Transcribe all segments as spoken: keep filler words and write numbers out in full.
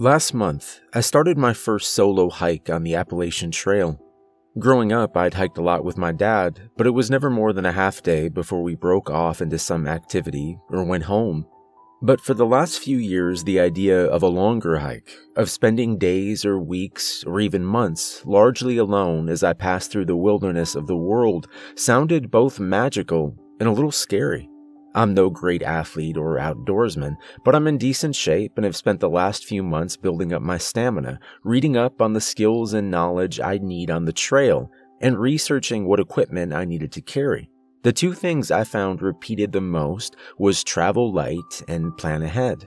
Last month, I started my first solo hike on the Appalachian Trail. Growing up, I'd hiked a lot with my dad, but it was never more than a half day before we broke off into some activity or went home. But for the last few years, the idea of a longer hike, of spending days or weeks or even months largely alone as I passed through the wilderness of the world, sounded both magical and a little scary. I'm no great athlete or outdoorsman, but I'm in decent shape and have spent the last few months building up my stamina, reading up on the skills and knowledge I'd need on the trail, and researching what equipment I needed to carry. The two things I found repeated the most was travel light and plan ahead.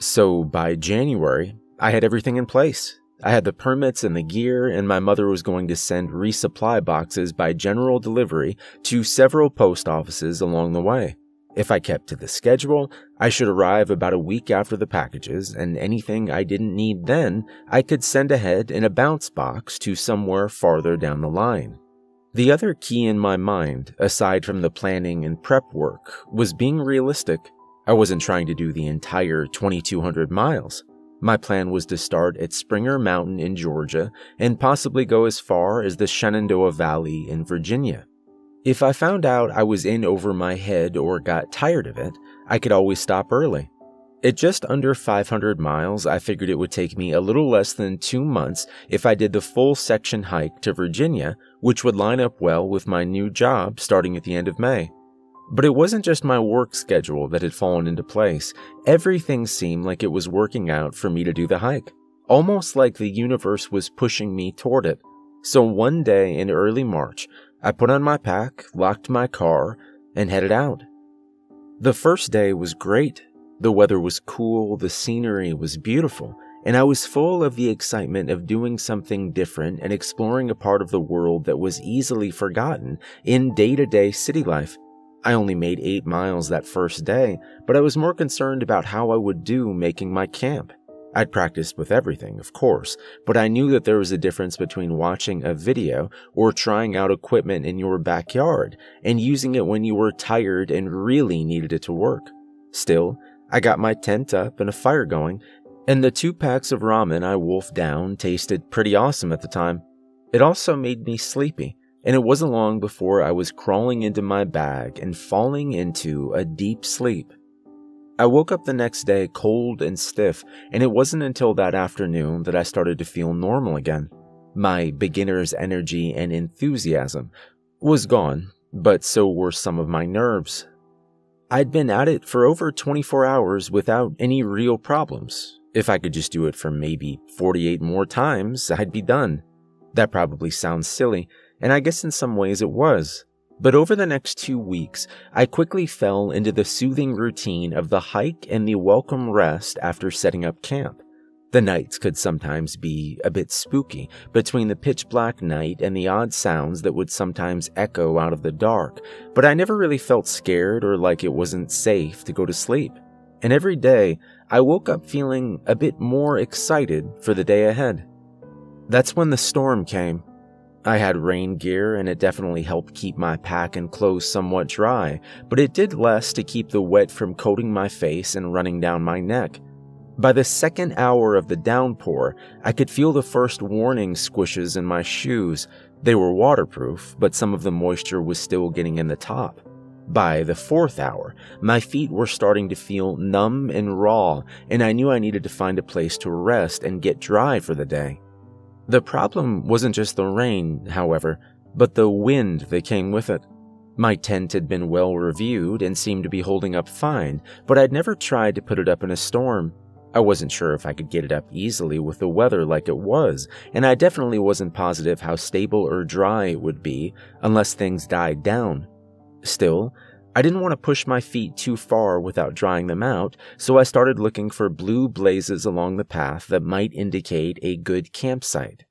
So by January, I had everything in place. I had the permits and the gear, and my mother was going to send resupply boxes by general delivery to several post offices along the way. If I kept to the schedule, I should arrive about a week after the packages, and anything I didn't need then, I could send ahead in a bounce box to somewhere farther down the line. The other key in my mind, aside from the planning and prep work, was being realistic. I wasn't trying to do the entire twenty-two hundred miles. My plan was to start at Springer Mountain in Georgia and possibly go as far as the Shenandoah Valley in Virginia. If I found out I was in over my head or got tired of it, I could always stop early. At just under five hundred miles, I figured it would take me a little less than two months if I did the full section hike to Virginia, which would line up well with my new job starting at the end of May. But it wasn't just my work schedule that had fallen into place. Everything seemed like it was working out for me to do the hike, almost like the universe was pushing me toward it. So one day in early March, I put on my pack, locked my car, and headed out. The first day was great. The weather was cool, the scenery was beautiful, and I was full of the excitement of doing something different and exploring a part of the world that was easily forgotten in day-to-day city life. I only made eight miles that first day, but I was more concerned about how I would do making my camp. I'd practiced with everything, of course, but I knew that there was a difference between watching a video or trying out equipment in your backyard and using it when you were tired and really needed it to work. Still, I got my tent up and a fire going, and the two packs of ramen I wolfed down tasted pretty awesome at the time. It also made me sleepy, and it wasn't long before I was crawling into my bag and falling into a deep sleep. I woke up the next day cold and stiff, and it wasn't until that afternoon that I started to feel normal again. My beginner's energy and enthusiasm was gone, but so were some of my nerves. I'd been at it for over twenty-four hours without any real problems. If I could just do it for maybe forty-eight more times, I'd be done. That probably sounds silly, and I guess in some ways it was. But over the next two weeks, I quickly fell into the soothing routine of the hike and the welcome rest after setting up camp. The nights could sometimes be a bit spooky, between the pitch-black night and the odd sounds that would sometimes echo out of the dark, but I never really felt scared or like it wasn't safe to go to sleep. And every day, I woke up feeling a bit more excited for the day ahead. That's when the storm came. I had rain gear, and it definitely helped keep my pack and clothes somewhat dry, but it did less to keep the wet from coating my face and running down my neck. By the second hour of the downpour, I could feel the first warning squishes in my shoes. They were waterproof, but some of the moisture was still getting in the top. By the fourth hour, my feet were starting to feel numb and raw, and I knew I needed to find a place to rest and get dry for the day. The problem wasn't just the rain, however, but the wind that came with it. My tent had been well reviewed and seemed to be holding up fine, but I'd never tried to put it up in a storm. I wasn't sure if I could get it up easily with the weather like it was, and I definitely wasn't positive how stable or dry it would be unless things died down. Still, I didn't want to push my feet too far without drying them out, so I started looking for blue blazes along the path that might indicate a good campsite.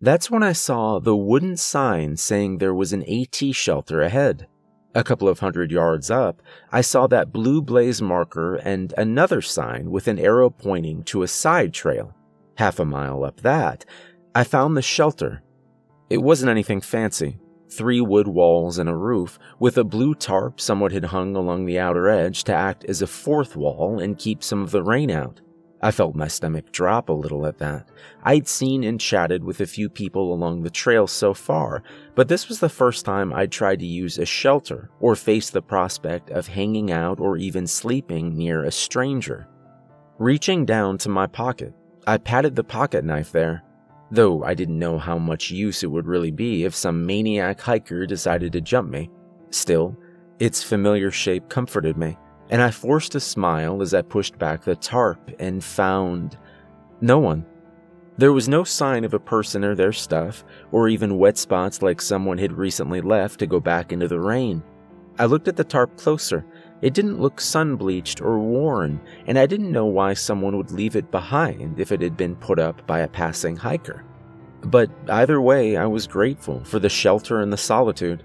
That's when I saw the wooden sign saying there was an AT shelter ahead. A couple of hundred yards up, I saw that blue blaze marker and another sign with an arrow pointing to a side trail. Half a mile up that, I found the shelter. It wasn't anything fancy. Three wood walls and a roof, with a blue tarp somewhat had hung along the outer edge to act as a fourth wall and keep some of the rain out. I felt my stomach drop a little at that. I'd seen and chatted with a few people along the trail so far, but this was the first time I'd tried to use a shelter or face the prospect of hanging out or even sleeping near a stranger. Reaching down to my pocket, I patted the pocket knife there, though I didn't know how much use it would really be if some maniac hiker decided to jump me. Still, its familiar shape comforted me, and I forced a smile as I pushed back the tarp and found no one. There was no sign of a person or their stuff, or even wet spots like someone had recently left to go back into the rain. I looked at the tarp closer. It didn't look sun-bleached or worn, and I didn't know why someone would leave it behind if it had been put up by a passing hiker. But either way, I was grateful for the shelter and the solitude.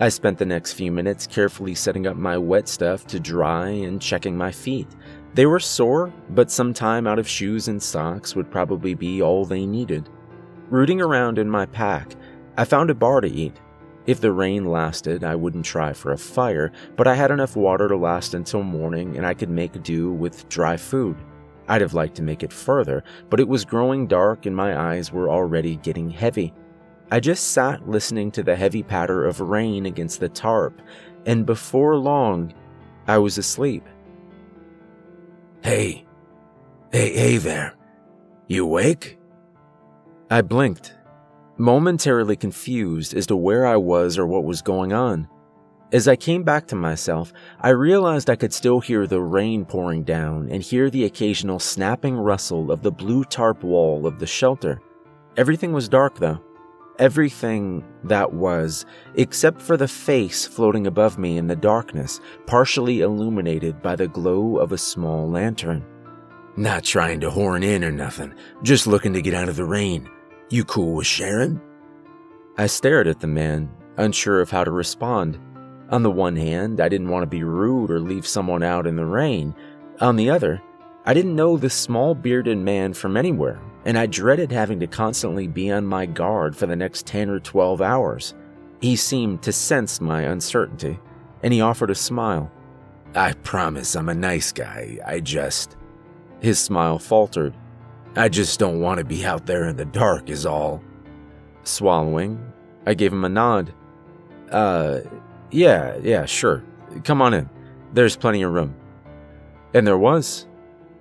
I spent the next few minutes carefully setting up my wet stuff to dry and checking my feet. They were sore, but some time out of shoes and socks would probably be all they needed. Rooting around in my pack, I found a bar to eat. If the rain lasted, I wouldn't try for a fire, but I had enough water to last until morning and I could make do with dry food. I'd have liked to make it further, but it was growing dark and my eyes were already getting heavy. I just sat listening to the heavy patter of rain against the tarp, and before long, I was asleep. Hey, hey, hey there, you awake? I blinked, momentarily confused as to where I was or what was going on. As I came back to myself, I realized I could still hear the rain pouring down and hear the occasional snapping rustle of the blue tarp wall of the shelter. Everything was dark though. Everything that was, except for the face floating above me in the darkness, partially illuminated by the glow of a small lantern. Not trying to horn in or nothing, just looking to get out of the rain. You cool with sharing? I stared at the man, unsure of how to respond. On the one hand, I didn't want to be rude or leave someone out in the rain. On the other, I didn't know this small bearded man from anywhere, and I dreaded having to constantly be on my guard for the next ten or twelve hours. He seemed to sense my uncertainty, and he offered a smile. I promise I'm a nice guy, I just... His smile faltered. I just don't want to be out there in the dark is all. Swallowing, I gave him a nod. Uh, yeah, yeah, sure. Come on in. There's plenty of room. And there was.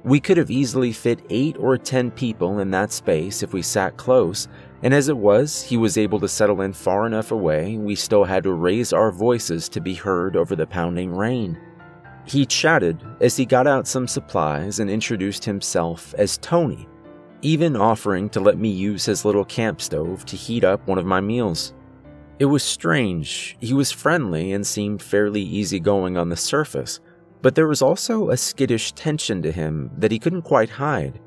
We could have easily fit eight or ten people in that space if we sat close, and as it was, he was able to settle in far enough away we still had to raise our voices to be heard over the pounding rain. He chatted as he got out some supplies and introduced himself as Tony, even offering to let me use his little camp stove to heat up one of my meals. It was strange. He was friendly and seemed fairly easygoing on the surface, but there was also a skittish tension to him that he couldn't quite hide.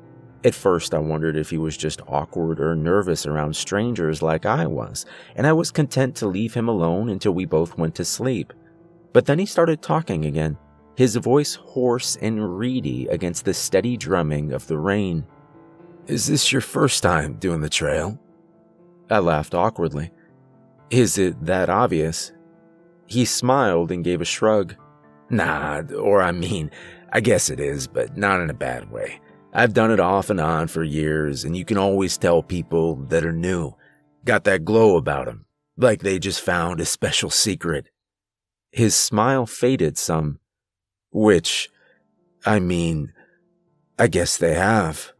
At first, I wondered if he was just awkward or nervous around strangers like I was, and I was content to leave him alone until we both went to sleep. But then he started talking again, his voice hoarse and reedy against the steady drumming of the rain. Is this your first time doing the trail? I laughed awkwardly. Is it that obvious? He smiled and gave a shrug. Nah, or I mean, I guess it is, but not in a bad way. I've done it off and on for years, and you can always tell people that are new. Got that glow about them, like they just found a special secret. His smile faded some. Which, I mean, I guess they have.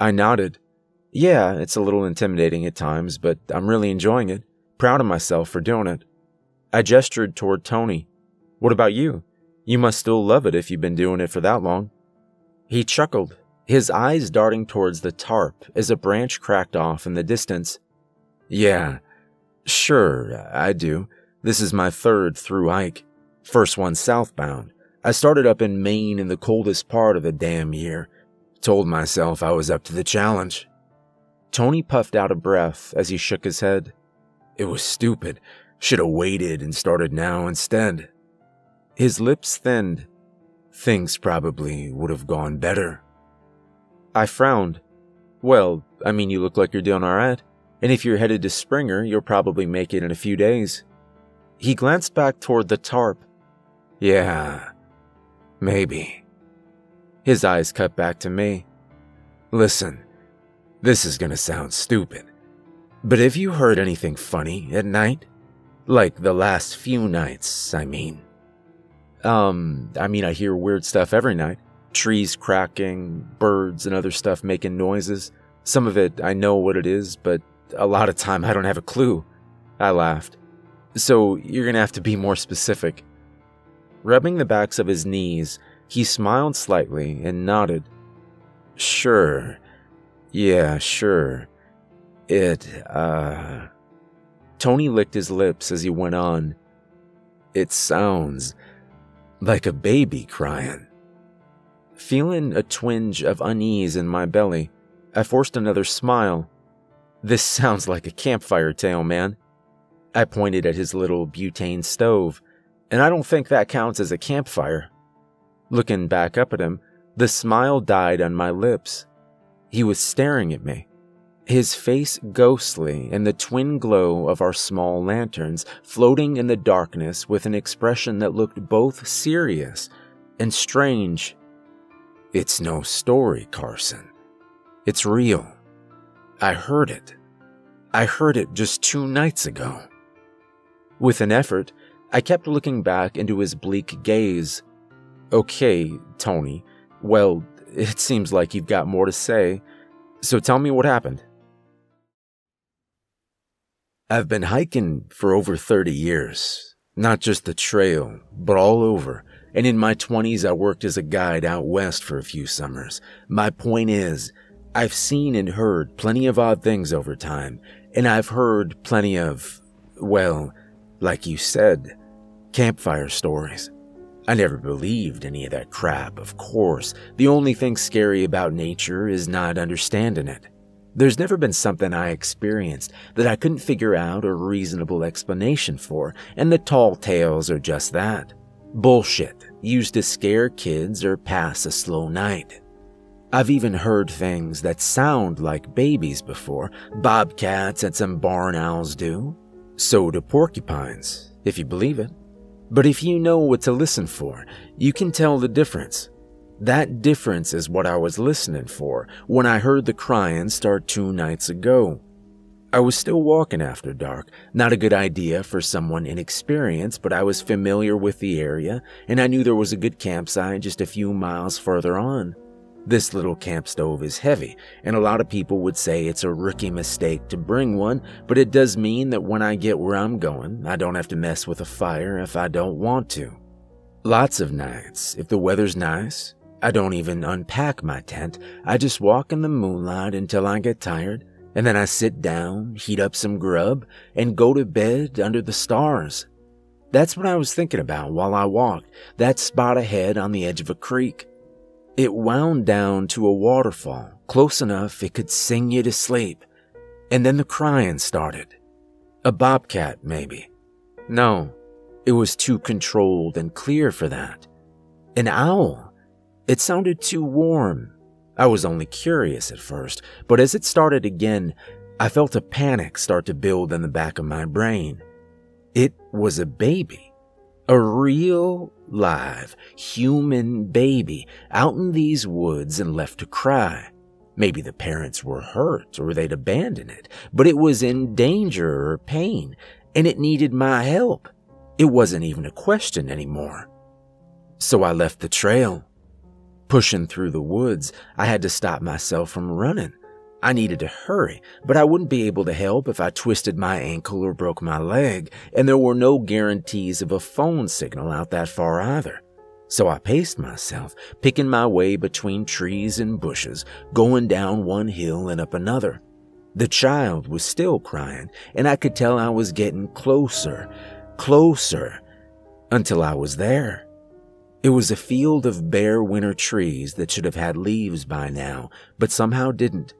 I nodded. Yeah, it's a little intimidating at times, but I'm really enjoying it. Proud of myself for doing it. I gestured toward Tony. What about you? You must still love it if you've been doing it for that long. He chuckled, his eyes darting towards the tarp as a branch cracked off in the distance. Yeah, sure, I do. This is my third through hike. First one southbound. I started up in Maine in the coldest part of the damn year. Told myself I was up to the challenge. Tony puffed out a breath as he shook his head. It was stupid. Should have waited and started now instead. His lips thinned. Things probably would have gone better. I frowned. Well, I mean, you look like you're doing all right. And if you're headed to Springer, you'll probably make it in a few days. He glanced back toward the tarp. Yeah, maybe. His eyes cut back to me. Listen, this is gonna sound stupid, but have you heard anything funny at night? Like the last few nights, I mean. Um, I mean, I hear weird stuff every night. Trees cracking, birds and other stuff making noises. Some of it, I know what it is, but a lot of time I don't have a clue. I laughed. So you're gonna have to be more specific. Rubbing the backs of his knees, he smiled slightly and nodded. Sure. Yeah, sure. It, uh... Tony licked his lips as he went on. It sounds like a baby crying. Feeling a twinge of unease in my belly, I forced another smile. This sounds like a campfire tale, man. I pointed at his little butane stove, and I don't think that counts as a campfire. Looking back up at him, the smile died on my lips. He was staring at me, his face ghostly in the twin glow of our small lanterns, floating in the darkness with an expression that looked both serious and strange. It's no story, Carson. It's real. I heard it. I heard it just two nights ago. With an effort, I kept looking back into his bleak gaze. Okay, Tony. Well, it seems like you've got more to say, so tell me what happened. I've been hiking for over thirty years, not just the trail, but all over, and in my twenties I worked as a guide out west for a few summers. My point is, I've seen and heard plenty of odd things over time, and I've heard plenty of, well, like you said, campfire stories. I never believed any of that crap, of course. The only thing scary about nature is not understanding it. There's never been something I experienced that I couldn't figure out a reasonable explanation for, and the tall tales are just that. Bullshit, used to scare kids or pass a slow night. I've even heard things that sound like babies before. Bobcats and some barn owls do. So do porcupines, if you believe it. But if you know what to listen for, you can tell the difference. That difference is what I was listening for when I heard the crying start two nights ago. I was still walking after dark, not a good idea for someone inexperienced, but I was familiar with the area and I knew there was a good campsite just a few miles further on. This little camp stove is heavy, and a lot of people would say it's a rookie mistake to bring one, but it does mean that when I get where I'm going, I don't have to mess with a fire if I don't want to. Lots of nights, if the weather's nice, I don't even unpack my tent. I just walk in the moonlight until I get tired, and then I sit down, heat up some grub, and go to bed under the stars. That's what I was thinking about while I walked, that spot ahead on the edge of a creek. It wound down to a waterfall, close enough it could sing you to sleep. And then the crying started. A bobcat, maybe. No, it was too controlled and clear for that. An owl. It sounded too warm. I was only curious at first, but as it started again, I felt a panic start to build in the back of my brain. It was a baby. A real, live, human baby out in these woods and left to cry. Maybe the parents were hurt or they'd abandon it, but it was in danger or pain, and it needed my help. It wasn't even a question anymore. So I left the trail. Pushing through the woods, I had to stop myself from running. I needed to hurry, but I wouldn't be able to help if I twisted my ankle or broke my leg, and there were no guarantees of a phone signal out that far either. So I paced myself, picking my way between trees and bushes, going down one hill and up another. The child was still crying, and I could tell I was getting closer, closer, until I was there. It was a field of bare winter trees that should have had leaves by now, but somehow didn't.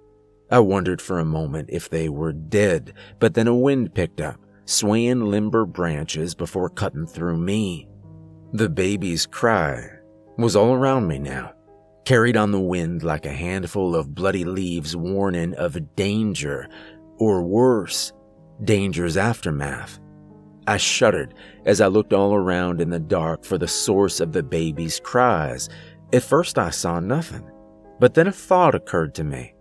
I wondered for a moment if they were dead, but then a wind picked up, swaying limber branches before cutting through me. The baby's cry was all around me now, carried on the wind like a handful of bloody leaves warning of danger, or worse, danger's aftermath. I shuddered as I looked all around in the dark for the source of the baby's cries, At first I saw nothing, but then a thought occurred to me,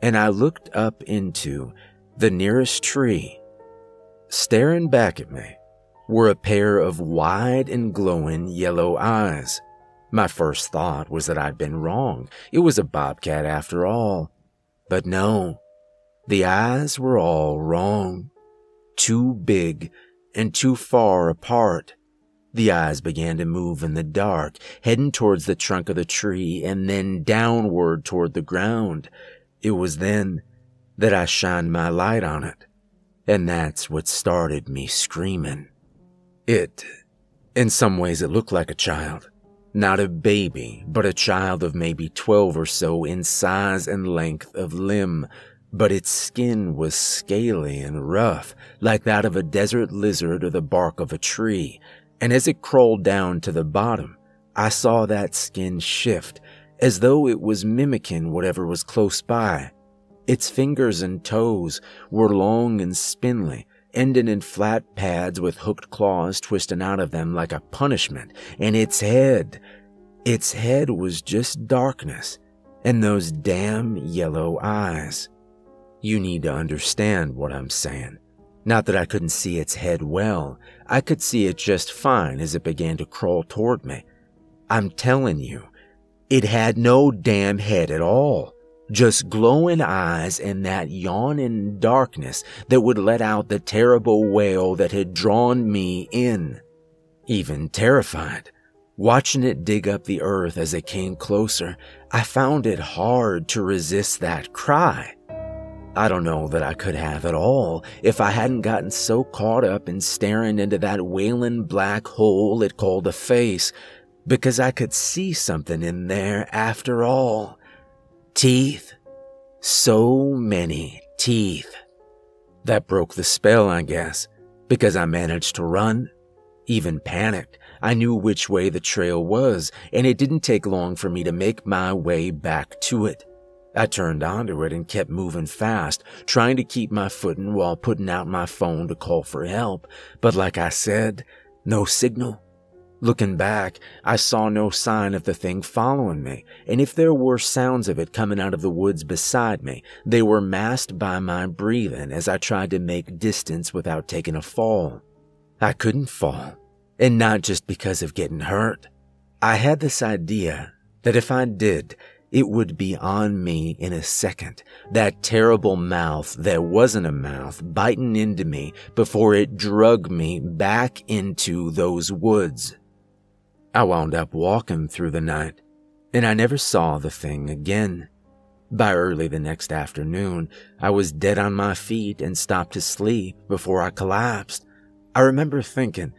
and I looked up into the nearest tree. Staring back at me were a pair of wide and glowing yellow eyes. My first thought was that I'd been wrong. It was a bobcat after all. But no, the eyes were all wrong. Too big and too far apart. The eyes began to move in the dark, heading towards the trunk of the tree and then downward toward the ground. It was then that I shined my light on it, and that's what started me screaming. It, in some ways it looked like a child. Not a baby, but a child of maybe twelve or so in size and length of limb, but its skin was scaly and rough, like that of a desert lizard or the bark of a tree, and as it crawled down to the bottom, I saw that skin shift, as though it was mimicking whatever was close by. Its fingers and toes were long and spindly, ending in flat pads with hooked claws twisting out of them like a punishment, and its head, its head was just darkness, and those damn yellow eyes. You need to understand what I'm saying. Not that I couldn't see its head well, I could see it just fine as it began to crawl toward me. I'm telling you, it had no damn head at all. Just glowing eyes and that yawning darkness that would let out the terrible wail that had drawn me in. Even terrified, watching it dig up the earth as it came closer, I found it hard to resist that cry. I don't know that I could have at all if I hadn't gotten so caught up in staring into that wailing black hole it called a face, because I could see something in there after all. Teeth. So many teeth. That broke the spell, I guess, because I managed to run. Even panicked, I knew which way the trail was, and it didn't take long for me to make my way back to it. I turned onto it and kept moving fast, trying to keep my footing while putting out my phone to call for help, but like I said, no signal. Looking back, I saw no sign of the thing following me, and if there were sounds of it coming out of the woods beside me, they were masked by my breathing as I tried to make distance without taking a fall. I couldn't fall, and not just because of getting hurt. I had this idea that if I did, it would be on me in a second, that terrible mouth that wasn't a mouth biting into me before it drug me back into those woods. I wound up walking through the night, and I never saw the thing again. By early the next afternoon, I was dead on my feet and stopped to sleep before I collapsed. I remember thinking,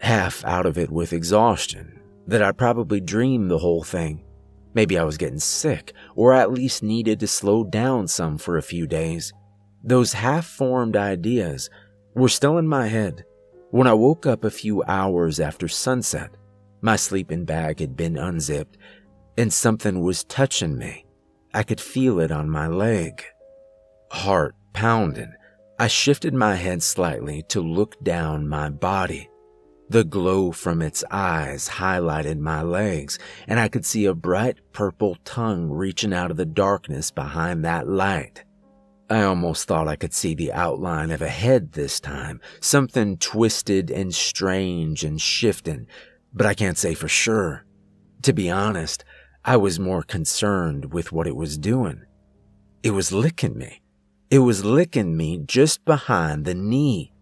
half out of it with exhaustion, that I probably dreamed the whole thing. Maybe I was getting sick, or at least needed to slow down some for a few days. Those half-formed ideas were still in my head. When I woke up a few hours after sunset, my sleeping bag had been unzipped, and something was touching me. I could feel it on my leg. Heart pounding, I shifted my head slightly to look down my body. The glow from its eyes highlighted my legs, and I could see a bright purple tongue reaching out of the darkness behind that light. I almost thought I could see the outline of a head this time, something twisted and strange and shifting, but I can't say for sure. To be honest, I was more concerned with what it was doing. It was licking me. It was licking me just behind the knee.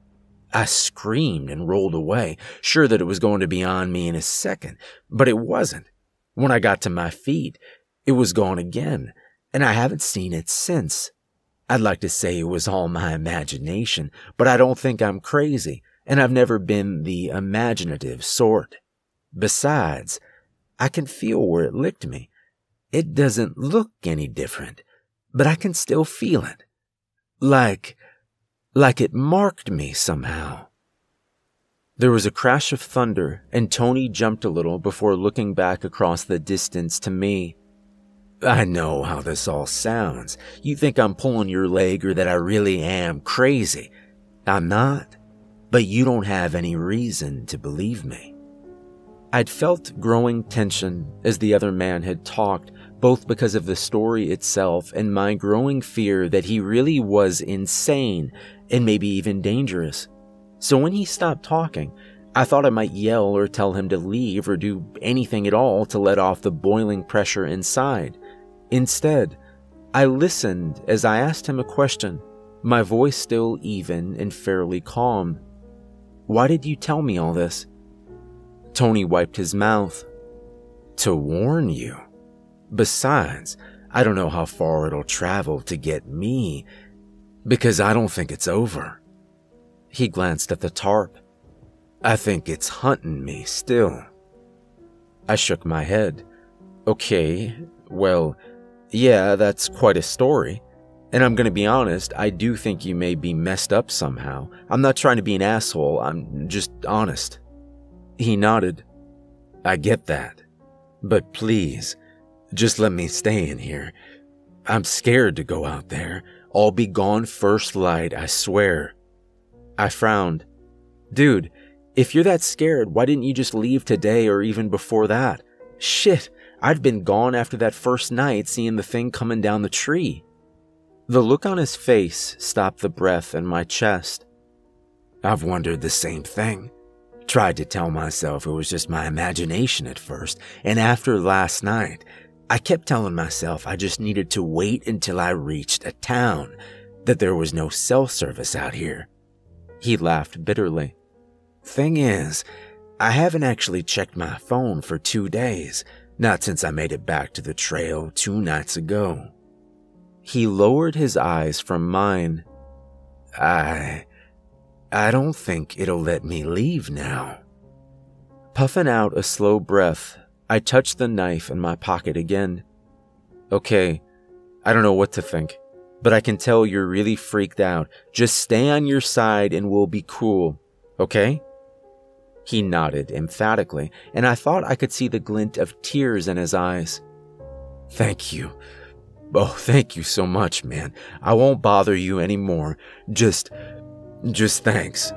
I screamed and rolled away, sure that it was going to be on me in a second, but it wasn't. When I got to my feet, it was gone again, and I haven't seen it since. I'd like to say it was all my imagination, but I don't think I'm crazy, and I've never been the imaginative sort. Besides, I can feel where it licked me. It doesn't look any different, but I can still feel it. Like... Like it marked me somehow. There was a crash of thunder, and Tony jumped a little before looking back across the distance to me. I know how this all sounds. You think I'm pulling your leg or that I really am crazy. I'm not, but you don't have any reason to believe me. I'd felt growing tension as the other man had talked, both because of the story itself and my growing fear that he really was insane and maybe even dangerous. So when he stopped talking, I thought I might yell or tell him to leave or do anything at all to let off the boiling pressure inside. Instead, I listened as I asked him a question, my voice still even and fairly calm. "Why did you tell me all this?" Tony wiped his mouth. "To warn you. Besides, I don't know how far it'll travel to get me, because I don't think it's over." He glanced at the tarp. "I think it's hunting me still." I shook my head. "Okay, well, yeah, that's quite a story. And I'm going to be honest, I do think you may be messed up somehow. I'm not trying to be an asshole, I'm just honest." He nodded. "I get that. But please, just let me stay in here. I'm scared to go out there. I'll be gone first light, I swear." I frowned. "Dude, if you're that scared, why didn't you just leave today or even before that? Shit, I'd been gone after that first night seeing the thing coming down the tree." The look on his face stopped the breath in my chest. "I've wondered the same thing. Tried to tell myself it was just my imagination at first, and after last night, I kept telling myself I just needed to wait until I reached a town, that there was no cell service out here." He laughed bitterly. "Thing is, I haven't actually checked my phone for two days, not since I made it back to the trail two nights ago." He lowered his eyes from mine. I... I don't think it'll let me leave now." Puffing out a slow breath, I touched the knife in my pocket again. "Okay, I don't know what to think, but I can tell you're really freaked out. Just stay on your side and we'll be cool, okay?" He nodded emphatically, and I thought I could see the glint of tears in his eyes. "Thank you. Oh, thank you so much, man. I won't bother you anymore. Just, just thanks."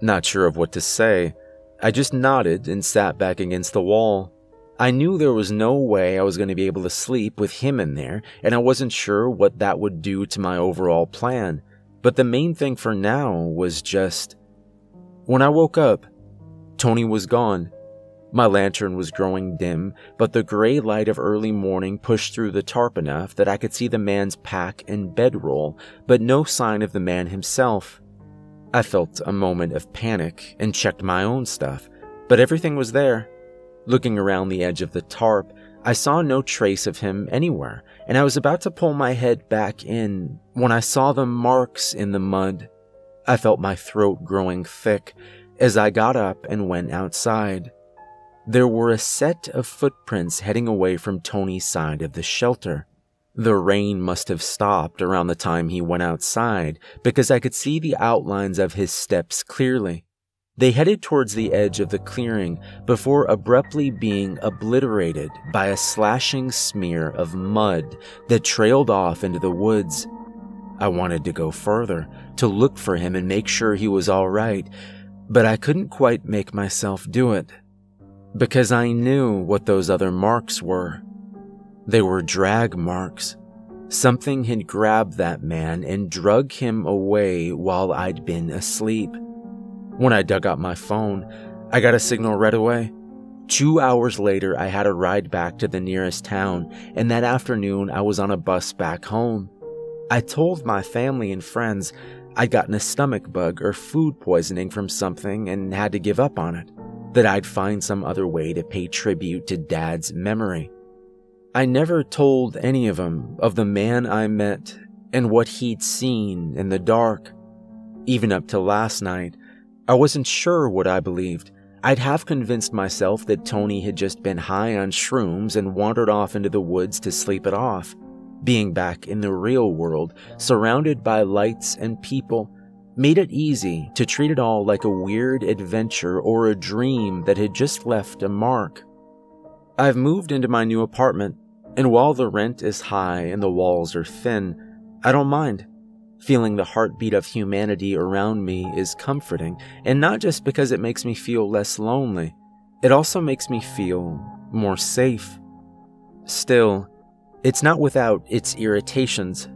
Not sure of what to say, I just nodded and sat back against the wall. I knew there was no way I was going to be able to sleep with him in there, and I wasn't sure what that would do to my overall plan. But the main thing for now was just... When I woke up, Tony was gone. My lantern was growing dim, but the gray light of early morning pushed through the tarp enough that I could see the man's pack and bedroll, but no sign of the man himself. I felt a moment of panic and checked my own stuff, but everything was there. Looking around the edge of the tarp, I saw no trace of him anywhere, and I was about to pull my head back in when I saw the marks in the mud. I felt my throat growing thick as I got up and went outside. There were a set of footprints heading away from Tony's side of the shelter. The rain must have stopped around the time he went outside because I could see the outlines of his steps clearly. They headed towards the edge of the clearing before abruptly being obliterated by a slashing smear of mud that trailed off into the woods. I wanted to go further to look for him and make sure he was all right, but I couldn't quite make myself do it, because I knew what those other marks were. They were drag marks. Something had grabbed that man and drug him away while I'd been asleep. When I dug out my phone, I got a signal right away. Two hours later, I had a ride back to the nearest town, and that afternoon I was on a bus back home. I told my family and friends I'd gotten a stomach bug or food poisoning from something and had to give up on it, that I'd find some other way to pay tribute to Dad's memory. I never told any of them of the man I met and what he'd seen in the dark. Even up till last night, I wasn't sure what I believed. I'd half convinced myself that Tony had just been high on shrooms and wandered off into the woods to sleep it off. Being back in the real world, surrounded by lights and people, made it easy to treat it all like a weird adventure or a dream that had just left a mark. I've moved into my new apartment, and while the rent is high and the walls are thin, I don't mind. Feeling the heartbeat of humanity around me is comforting, and not just because it makes me feel less lonely. It also makes me feel more safe. Still, it's not without its irritations.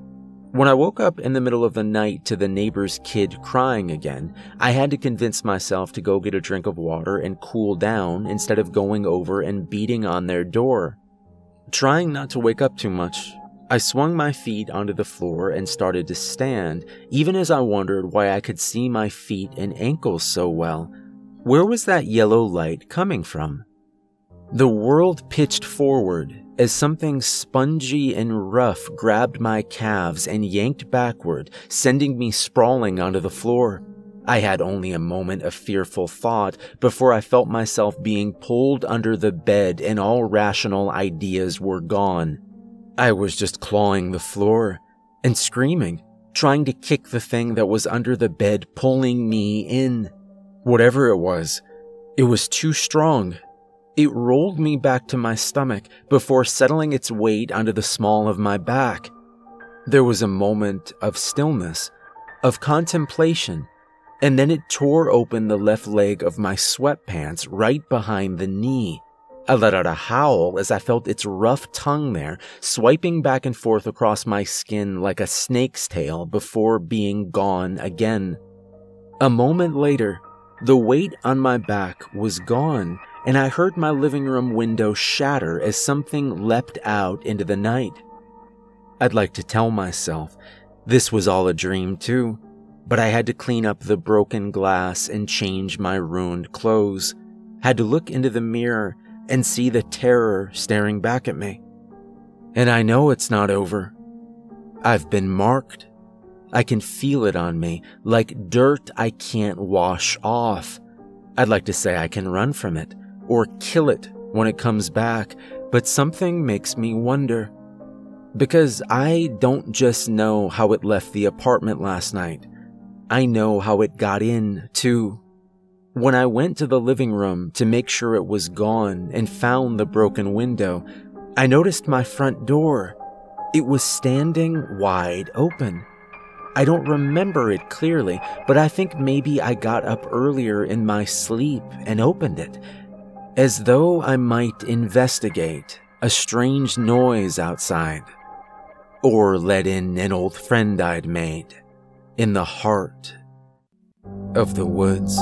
When I woke up in the middle of the night to the neighbor's kid crying again, I had to convince myself to go get a drink of water and cool down instead of going over and beating on their door. Trying not to wake up too much, I swung my feet onto the floor and started to stand, even as I wondered why I could see my feet and ankles so well. Where was that yellow light coming from? The world pitched forward as something spongy and rough grabbed my calves and yanked backward, sending me sprawling onto the floor. I had only a moment of fearful thought before I felt myself being pulled under the bed and all rational ideas were gone. I was just clawing the floor and screaming, trying to kick the thing that was under the bed pulling me in. Whatever it was, it was too strong. It rolled me back to my stomach before settling its weight onto the small of my back. There was a moment of stillness, of contemplation, and then it tore open the left leg of my sweatpants right behind the knee. I let out a howl as I felt its rough tongue there, swiping back and forth across my skin like a snake's tail before being gone again. A moment later, the weight on my back was gone, and I heard my living room window shatter as something leapt out into the night. I'd like to tell myself this was all a dream too, but I had to clean up the broken glass and change my ruined clothes. Had to look into the mirror and see the terror staring back at me. And I know it's not over. I've been marked. I can feel it on me, like dirt I can't wash off. I'd like to say I can run from it, or kill it when it comes back, but something makes me wonder. Because I don't just know how it left the apartment last night, I know how it got in, too. When I went to the living room to make sure it was gone and found the broken window, I noticed my front door. It was standing wide open. I don't remember it clearly, but I think maybe I got up earlier in my sleep and opened it, as though I might investigate a strange noise outside, or let in an old friend I'd made in the heart of the woods.